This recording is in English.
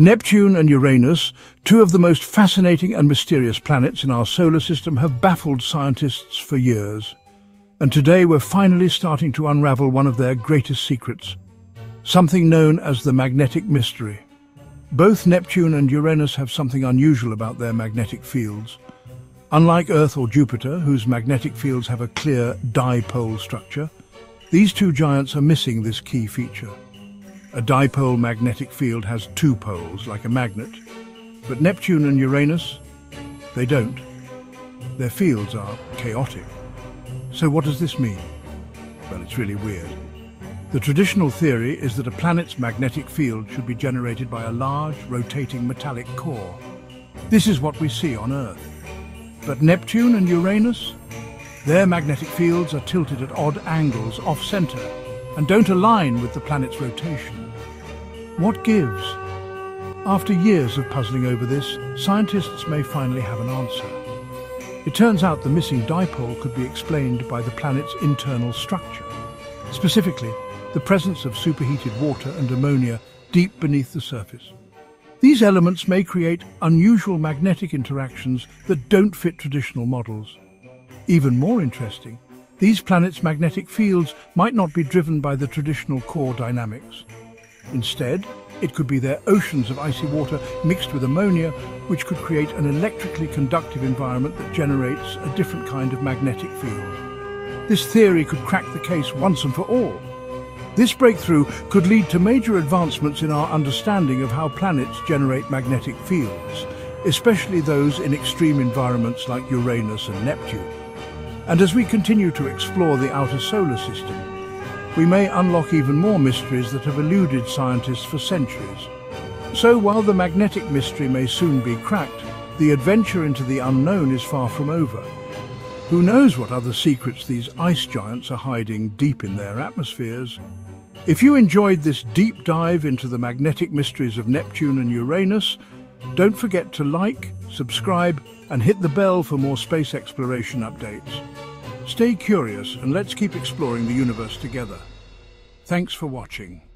Neptune and Uranus, two of the most fascinating and mysterious planets in our solar system, have baffled scientists for years. And today we're finally starting to unravel one of their greatest secrets, something known as the magnetic mystery. Both Neptune and Uranus have something unusual about their magnetic fields. Unlike Earth or Jupiter, whose magnetic fields have a clear dipole structure, these two giants are missing this key feature. A dipole magnetic field has two poles, like a magnet, but Neptune and Uranus, they don't. Their fields are chaotic. So what does this mean? Well, it's really weird. The traditional theory is that a planet's magnetic field should be generated by a large, rotating metallic core. This is what we see on Earth. But Neptune and Uranus, their magnetic fields are tilted at odd angles off-center and don't align with the planet's rotation. What gives? After years of puzzling over this, scientists may finally have an answer. It turns out the missing dipole could be explained by the planet's internal structure. Specifically, the presence of superheated water and ammonia deep beneath the surface. These elements may create unusual magnetic interactions that don't fit traditional models. Even more interesting, these planets' magnetic fields might not be driven by the traditional core dynamics. Instead, it could be their oceans of icy water mixed with ammonia, which could create an electrically conductive environment that generates a different kind of magnetic field. This theory could crack the case once and for all. This breakthrough could lead to major advancements in our understanding of how planets generate magnetic fields, especially those in extreme environments like Uranus and Neptune. And as we continue to explore the outer solar system, we may unlock even more mysteries that have eluded scientists for centuries. So while the magnetic mystery may soon be cracked, the adventure into the unknown is far from over. Who knows what other secrets these ice giants are hiding deep in their atmospheres? If you enjoyed this deep dive into the magnetic mysteries of Neptune and Uranus, don't forget to like, subscribe, and hit the bell for more space exploration updates. Stay curious and let's keep exploring the universe together. Thanks for watching.